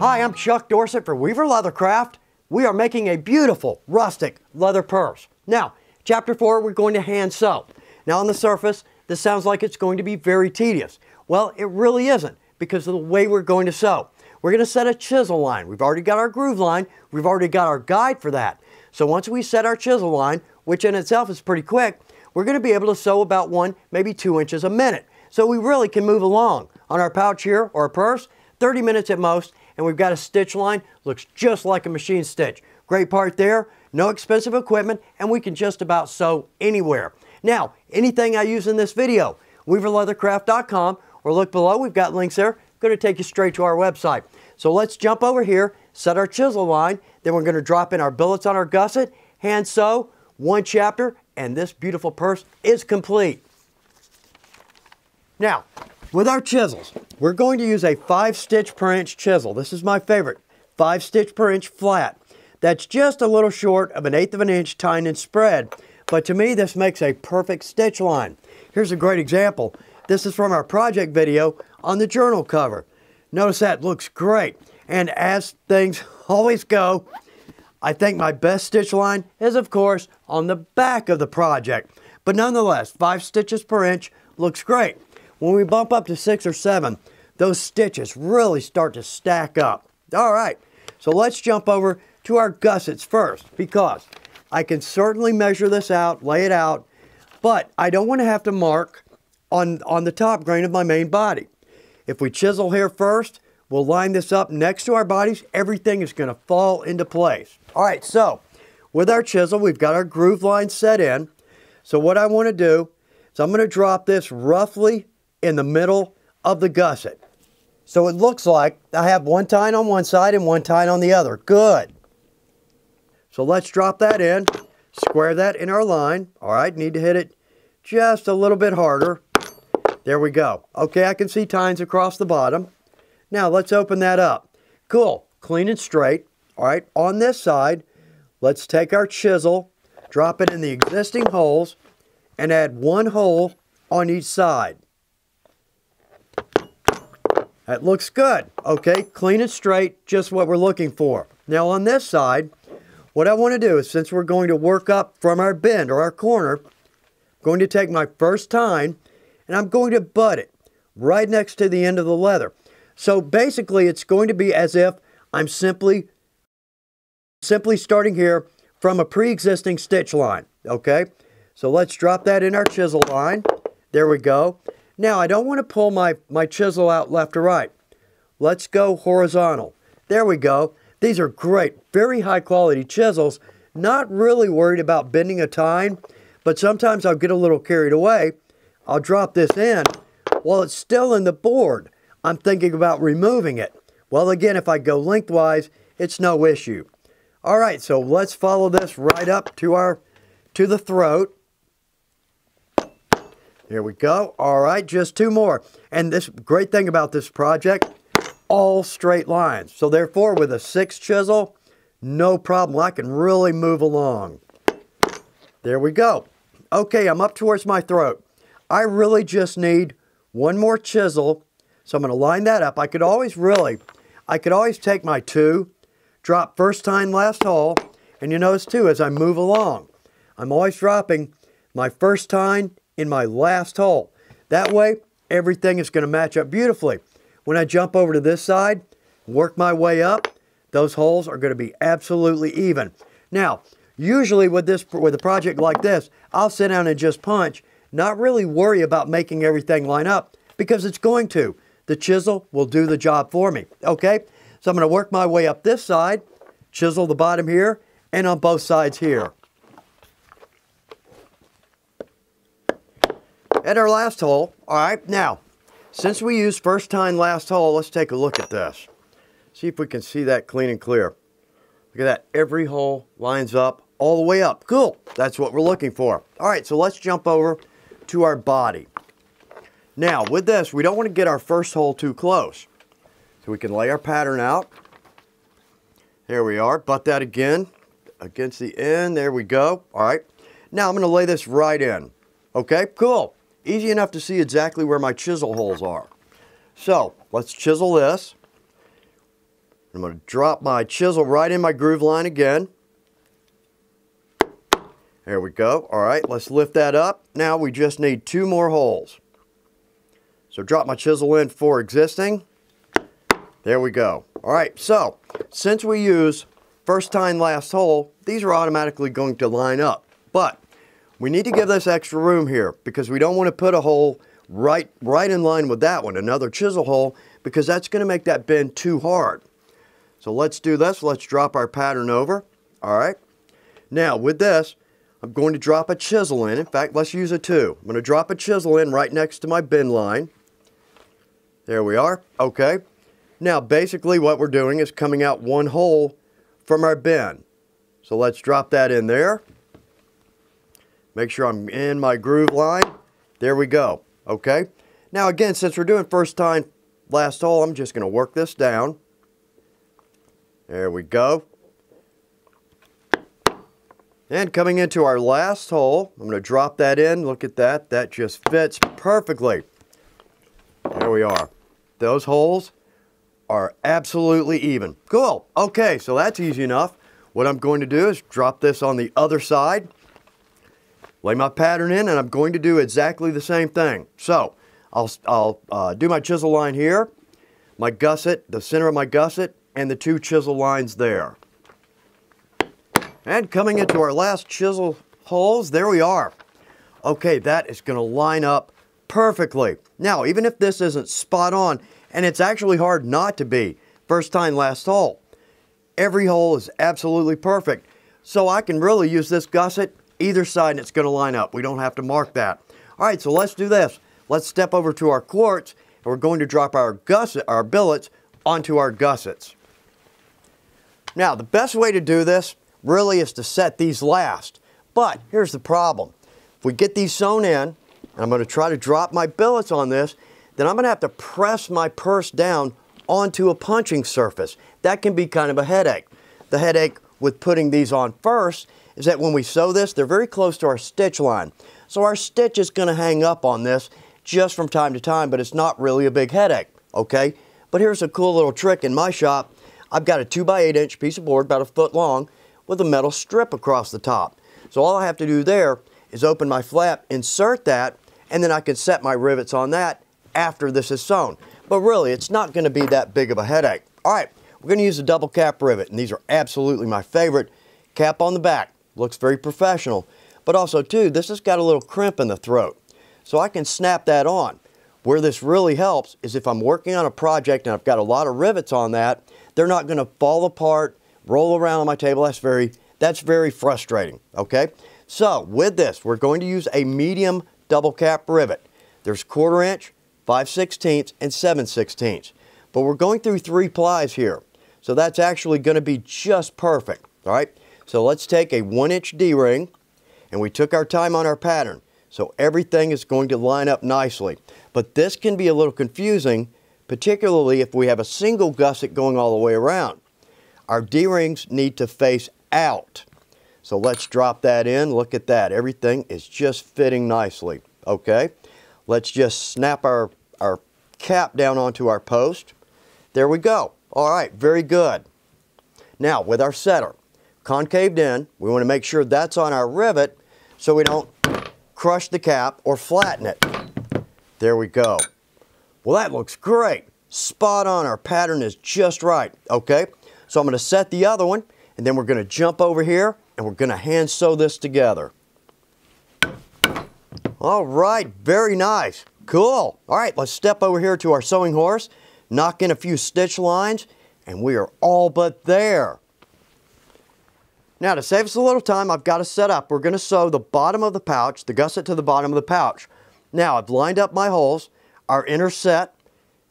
Hi, I'm Chuck Dorsett for Weaver Leathercraft. We are making a beautiful rustic leather purse. Now, chapter 4, we're going to hand sew. Now on the surface, this sounds like it's going to be very tedious. Well, it really isn't because of the way we're going to sew. We're going to set a chisel line. We've already got our groove line. We've already got our guide for that. So once we set our chisel line, which in itself is pretty quick, we're going to be able to sew about 1, maybe 2 inches a minute. So we really can move along. On our pouch here or purse, 30 minutes at most, and we've got a stitch line, looks just like a machine stitch. Great part there, no expensive equipment, and we can just about sew anywhere. Now, anything I use in this video, weaverleathercraft.com, or look below, we've got links there, going to take you straight to our website. So let's jump over here, set our chisel line, then we're going to drop in our billets on our gusset, hand sew, 1 chapter, and this beautiful purse is complete. Now, with our chisels, we're going to use a 5 stitch per inch chisel. This is my favorite, 5 stitch per inch flat. That's just a little short of 1/8 of an inch tine and spread, but to me this makes a perfect stitch line. Here's a great example. This is from our project video on the journal cover. Notice that looks great, and as things always go, I think my best stitch line is of course on the back of the project, but nonetheless 5 stitches per inch looks great. When we bump up to 6 or 7, those stitches really start to stack up. All right, so let's jump over to our gussets first, because I can certainly measure this out, lay it out, but I don't want to have to mark on the top grain of my main body. If we chisel here first, we'll line this up next to our bodies. Everything is going to fall into place. All right, so with our chisel, we've got our groove line set in. So what I want to do is I'm going to drop this roughly in the middle of the gusset. So it looks like I have 1 tine on one side and 1 tine on the other. Good. So let's drop that in, square that in our line. All right, need to hit it just a little bit harder. There we go. Okay, I can see tines across the bottom. Now let's open that up. Cool, clean and straight. All right, on this side, let's take our chisel, drop it in the existing holes, and add 1 hole on each side. That looks good. Okay, clean and straight, just what we're looking for. Now on this side, what I want to do is, since we're going to work up from our bend or our corner, I'm going to take my first tine and I'm going to butt it right next to the end of the leather. So basically it's going to be as if I'm simply starting here from a pre-existing stitch line. Okay, so let's drop that in our chisel line. There we go. Now, I don't want to pull my chisel out left to right. Let's go horizontal. There we go. These are great, very high quality chisels. Not really worried about bending a tine, but sometimes I'll get a little carried away. I'll drop this in. While it's still in the board, I'm thinking about removing it. Well, again, if I go lengthwise, it's no issue. All right, so let's follow this right up to the throat. Here we go. All right, just 2 more. And this great thing about this project, all straight lines. So therefore, with a 6 chisel, no problem. I can really move along. There we go. Okay, I'm up towards my throat. I really just need 1 more chisel. So I'm going to line that up. I could always take my 2, drop first tine last hole. And you notice too, as I move along, I'm always dropping my first tine in my last hole. That way, everything is going to match up beautifully. When I jump over to this side, work my way up, those holes are going to be absolutely even. Now, usually with a project like this, I'll sit down and just punch, not really worry about making everything line up, because it's going to. The chisel will do the job for me, okay? So I'm going to work my way up this side, chisel the bottom here, and on both sides here. At our last hole, all right, now, since we used first tine last hole, let's take a look at this. See if we can see that clean and clear. Look at that, every hole lines up all the way up. Cool, that's what we're looking for. All right, so let's jump over to our body. Now, with this, we don't want to get our first hole too close. So we can lay our pattern out. Here we are, butt that again against the end, there we go. All right, now I'm gonna lay this right in. Okay, cool. Easy enough to see exactly where my chisel holes are. So let's chisel this. I'm going to drop my chisel right in my groove line again. There we go. All right, let's lift that up. Now we just need two more holes. So drop my chisel in for existing. There we go. All right, so since we use first time last hole, these are automatically going to line up. But we need to give this extra room here because we don't want to put a hole right in line with that one, another chisel hole, because that's going to make that bend too hard. So let's do this. Let's drop our pattern over. All right. Now with this, I'm going to drop a chisel in. In fact, let's use a 2. I'm going to drop a chisel in right next to my bend line. There we are. Okay. Now, basically what we're doing is coming out one hole from our bend. So let's drop that in there. Make sure I'm in my groove line. There we go. Okay. Now, again, since we're doing first time last hole, I'm just going to work this down. There we go. And coming into our last hole, I'm going to drop that in. Look at that. That just fits perfectly. There we are. Those holes are absolutely even. Cool. Okay, so that's easy enough. What I'm going to do is drop this on the other side, lay my pattern in, and I'm going to do exactly the same thing. So I'll do my chisel line here, my gusset, the center of my gusset, and the two chisel lines there. And coming into our last chisel holes, there we are. Okay, that is going to line up perfectly. Now, even if this isn't spot on, and it's actually hard not to be, first time last hole, every hole is absolutely perfect. So I can really use this gusset either side and it's going to line up. We don't have to mark that. All right, so let's do this. Let's step over to our quartz, and we're going to drop our gusset, our billets onto our gussets. Now, the best way to do this really is to set these last, but here's the problem. If we get these sewn in, and I'm going to try to drop my billets on this, then I'm going to have to press my purse down onto a punching surface. That can be kind of a headache. The headache with putting these on first is that when we sew this, they're very close to our stitch line. So our stitch is going to hang up on this just from time to time, but it's not really a big headache, okay? But here's a cool little trick in my shop. I've got a 2 by 8 inch piece of board, about a foot long, with a metal strip across the top. So all I have to do there is open my flap, insert that, and then I can set my rivets on that after this is sewn. But really, it's not going to be that big of a headache. All right, we're going to use a double cap rivet, and these are absolutely my favorite. Cap on the back, looks very professional, but also too, this has got a little crimp in the throat, so I can snap that on. Where this really helps is if I'm working on a project and I've got a lot of rivets on that, they're not going to fall apart, roll around on my table. That's very frustrating, okay? So with this, we're going to use a medium double cap rivet. There's 1/4 inch, 5/16, and 7/16. But we're going through 3 plies here, so that's actually going to be just perfect, all right? So let's take a 1 inch D-ring, and we took our time on our pattern, so everything is going to line up nicely. But this can be a little confusing, particularly if we have a single gusset going all the way around. Our D-rings need to face out. So let's drop that in. Look at that. Everything is just fitting nicely. Okay. Let's just snap our cap down onto our post. There we go. All right. Very good. Now with our setter concaved in, we want to make sure that's on our rivet so we don't crush the cap or flatten it. There we go. Well, that looks great. Spot on. Our pattern is just right. Okay. So I'm going to set the other one, and then we're going to jump over here, and we're going to hand sew this together. All right, very nice. Cool. All right, let's step over here to our sewing horse, knock in a few stitch lines, and we are all but there. Now, to save us a little time, I've got to set up. We're going to sew the bottom of the pouch, the gusset to the bottom of the pouch. Now, I've lined up my holes, our inner set.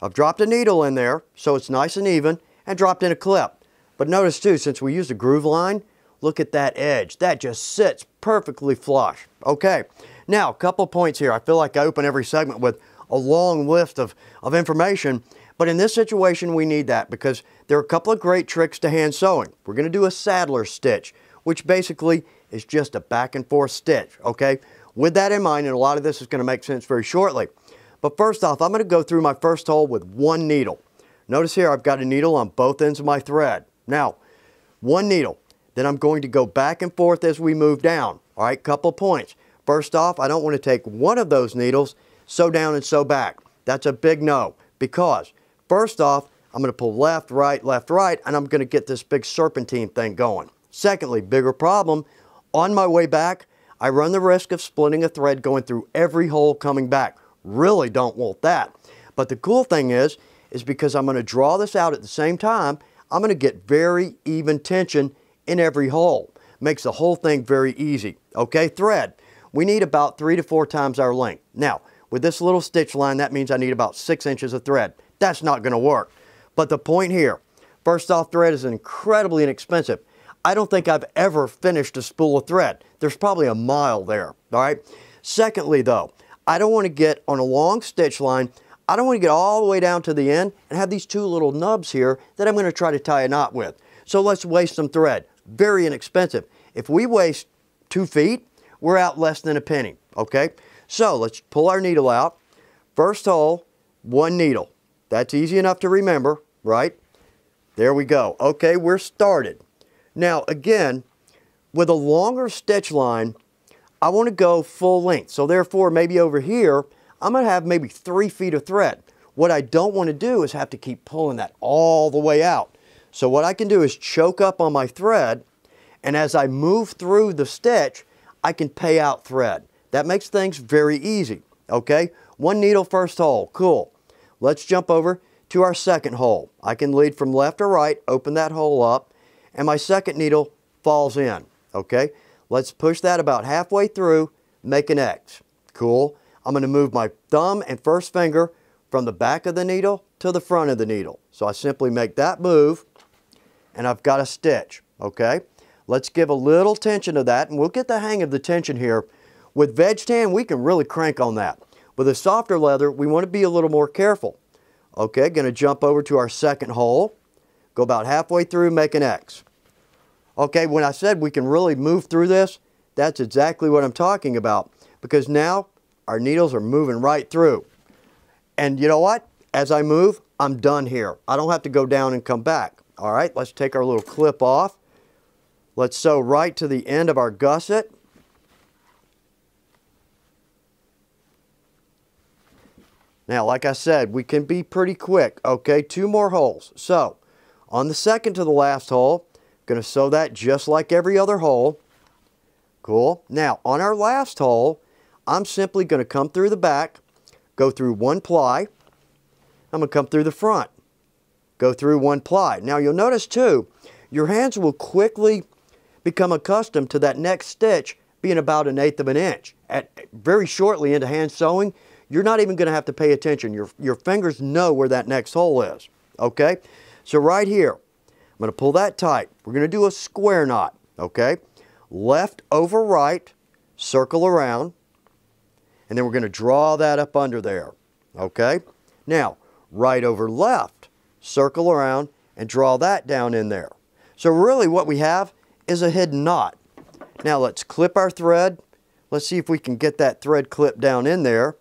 I've dropped a needle in there, so it's nice and even, and dropped in a clip. But notice too, since we used a groove line, look at that edge. That just sits perfectly flush. Okay, now a couple points here. I feel like I open every segment with a long list of information, but in this situation we need that because there are a couple of great tricks to hand sewing. We're gonna do a saddlers stitch, which basically is just a back and forth stitch, okay? With that in mind, and a lot of this is gonna make sense very shortly. But first off, I'm gonna go through my first hole with 1 needle. Notice here I've got a needle on both ends of my thread. Now, one needle. Then I'm going to go back and forth as we move down. All right, couple points. First off, I don't want to take one of those needles, sew down and sew back. That's a big no, because first off, I'm going to pull left, right, and I'm going to get this big serpentine thing going. Secondly, bigger problem, on my way back, I run the risk of splitting a thread going through every hole coming back. Really don't want that. But the cool thing is because I'm going to draw this out at the same time, I'm going to get very even tension in every hole. Makes the whole thing very easy. Okay, thread. We need about 3 to 4 times our length. Now, with this little stitch line, that means I need about 6 inches of thread. That's not going to work. But the point here, first off, thread is incredibly inexpensive. I don't think I've ever finished a spool of thread. There's probably a mile there, all right? Secondly, though, I don't want to get on a long stitch line, I don't want to get all the way down to the end and have these two little nubs here that I'm going to try to tie a knot with. So let's waste some thread. Very inexpensive. If we waste 2 feet, we're out less than a penny, okay? So let's pull our needle out. First hole, one needle. That's easy enough to remember, right? There we go. Okay, we're started. Now again, with a longer stitch line, I want to go full length. So therefore, maybe over here, I'm going to have maybe 3 feet of thread. What I don't want to do is have to keep pulling that all the way out. So what I can do is choke up on my thread, and as I move through the stitch, I can pay out thread. That makes things very easy, okay? One needle, first hole, cool. Let's jump over to our second hole. I can lead from left to right, open that hole up, and my second needle falls in, okay? Let's push that about halfway through, make an X, cool. I'm going to move my thumb and first finger from the back of the needle to the front of the needle. So I simply make that move, and I've got a stitch, okay? Let's give a little tension to that, and we'll get the hang of the tension here. With VegTan, we can really crank on that. With a softer leather, we want to be a little more careful. Okay, going to jump over to our second hole, go about halfway through, make an X. Okay, when I said we can really move through this, that's exactly what I'm talking about, because now our needles are moving right through. And you know what? As I move, I'm done here. I don't have to go down and come back. All right, let's take our little clip off. Let's sew right to the end of our gusset. Now, like I said, we can be pretty quick. Okay, 2 more holes. So, on the second to the last hole, gonna sew that just like every other hole. Cool. Now, on our last hole, I'm simply going to come through the back, go through 1 ply. I'm going to come through the front, go through 1 ply. Now you'll notice too, your hands will quickly become accustomed to that next stitch being about 1/8 of an inch. Very shortly into hand sewing, you're not even going to have to pay attention. Your fingers know where that next hole is, okay? So right here, I'm going to pull that tight. We're going to do a square knot, okay? Left over right, circle around. And then we're going to draw that up under there, okay? Now, right over left, circle around, and draw that down in there. So really what we have is a hidden knot. Now let's clip our thread. Let's see if we can get that thread clip down in there.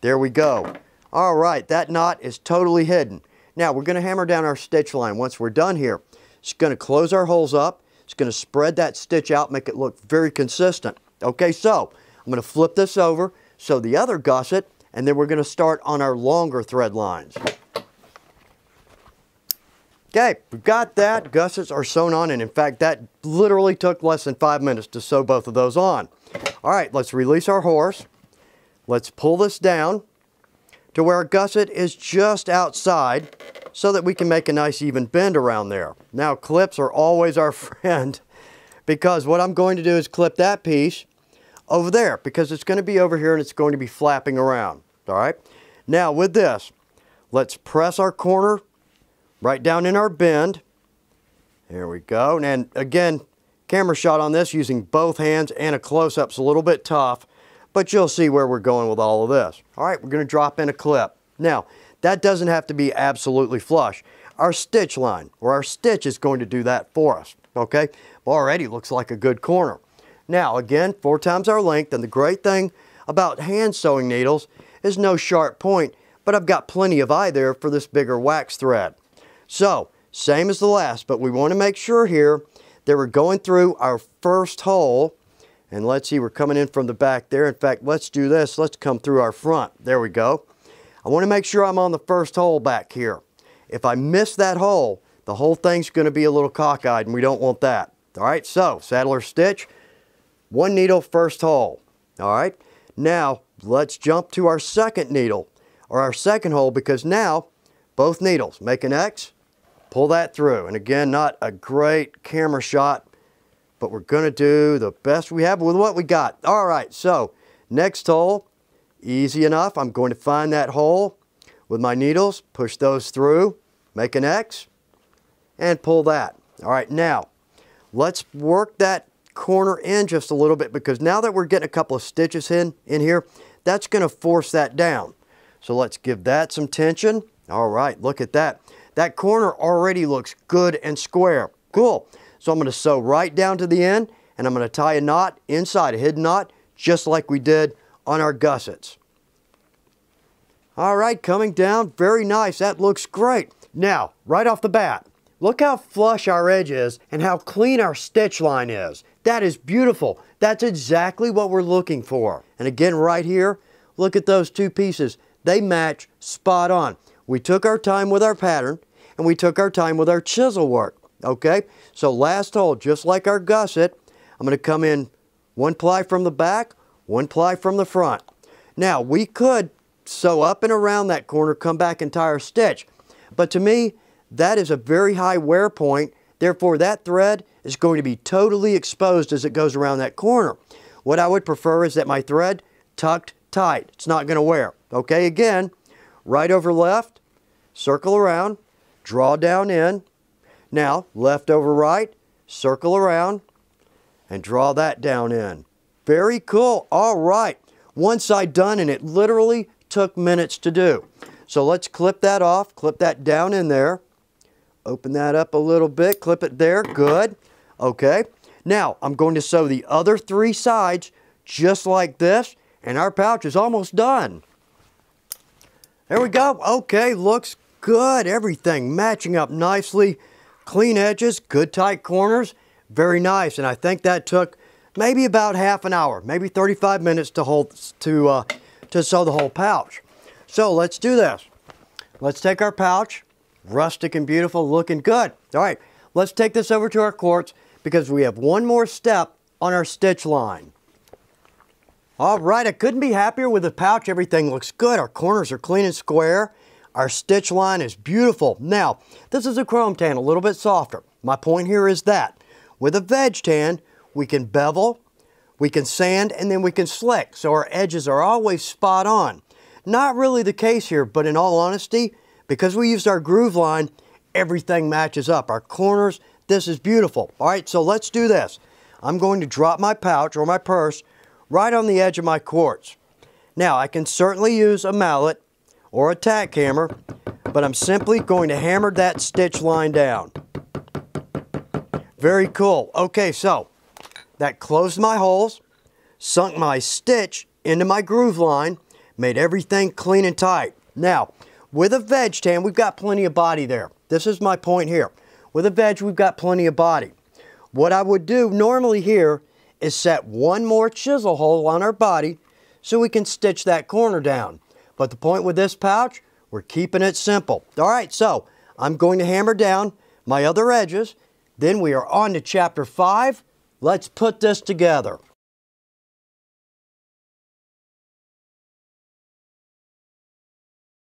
There we go. All right, that knot is totally hidden. Now we're going to hammer down our stitch line once we're done here. It's going to close our holes up. It's going to spread that stitch out, make it look very consistent. Okay, so I'm going to flip this over, sew the other gusset, and then we're going to start on our longer thread lines. Okay, we've got that. Gussets are sewn on, and in fact, that literally took less than 5 minutes to sew both of those on. All right, let's release our horse. Let's pull this down to where our gusset is just outside so that we can make a nice even bend around there. Now, clips are always our friend because what I'm going to do is clip that piece over there because it's going to be over here and it's going to be flapping around. All right. Now with this, let's press our corner right down in our bend. There we go. And again, camera shot on this using both hands and a close-up's a little bit tough, but you'll see where we're going with all of this. All right, we're going to drop in a clip. Now that doesn't have to be absolutely flush. Our stitch line or our stitch is going to do that for us. Okay. Already looks like a good corner. Now, again, 4 times our length, and the great thing about hand sewing needles is no sharp point, but I've got plenty of eye there for this bigger wax thread. So, same as the last, but we want to make sure here that we're going through our first hole. And let's see, we're coming in from the back there. In fact, let's do this. Let's come through our front. There we go. I want to make sure I'm on the first hole back here. If I miss that hole, the whole thing's going to be a little cockeyed, and we don't want that. All right, so saddler stitch, one needle, first hole. All right, now let's jump to our second needle or our second hole, because now both needles make an X, pull that through. And again, not a great camera shot, but we're going to do the best we have with what we got. All right, so next hole, easy enough. I'm going to find that hole with my needles, push those through, make an X, and pull that. All right, now let's work that corner in just a little bit, because now that we're getting a couple of stitches in here, that's going to force that down. So let's give that some tension. All right, look at that. That corner already looks good and square. Cool. So I'm going to sew right down to the end, and I'm going to tie a knot inside, a hidden knot, just like we did on our gussets. All right, coming down, very nice. That looks great. Now, right off the bat, look how flush our edge is and how clean our stitch line is. That is beautiful. That's exactly what we're looking for. And again, right here, look at those two pieces. They match spot on. We took our time with our pattern, and we took our time with our chisel work, okay? So last hole, just like our gusset, I'm gonna come in one ply from the back, one ply from the front. Now, we could sew up and around that corner, come back and tie our stitch, but to me, that is a very high wear point. Therefore, that thread is going to be totally exposed as it goes around that corner. What I would prefer is that my thread tucked tight. It's not gonna wear, okay? Again, right over left, circle around, draw down in. Now, left over right, circle around, and draw that down in. Very cool. All right, one side done, and it literally took minutes to do. So let's clip that off, clip that down in there, open that up a little bit, clip it there, good. Okay, now I'm going to sew the other three sides just like this, and our pouch is almost done. There we go. Okay, looks good. Everything matching up nicely. Clean edges, good tight corners. Very nice. And I think that took maybe about half an hour, maybe 35 minutes to sew the whole pouch. So let's do this. Let's take our pouch, rustic and beautiful, looking good. All right, let's take this over to our quartz, because we have one more step on our stitch line. All right, I couldn't be happier with the pouch. Everything looks good. Our corners are clean and square. Our stitch line is beautiful. Now, this is a chrome tan, a little bit softer. My point here is that with a VegTan, we can bevel, we can sand, and then we can slick. So our edges are always spot on. Not really the case here, but in all honesty, because we used our groove line, everything matches up. Our corners, this is beautiful. All right, so let's do this. I'm going to drop my pouch or my purse right on the edge of my quartz. Now, I can certainly use a mallet or a tack hammer, but I'm simply going to hammer that stitch line down. Very cool. Okay, so that closed my holes, sunk my stitch into my groove line, made everything clean and tight. Now, with a VegTan, we've got plenty of body there. This is my point here. With a veg, we've got plenty of body. What I would do normally here is set one more chisel hole on our body so we can stitch that corner down. But the point with this pouch, we're keeping it simple. All right, so I'm going to hammer down my other edges. Then we are on to chapter 5. Let's put this together.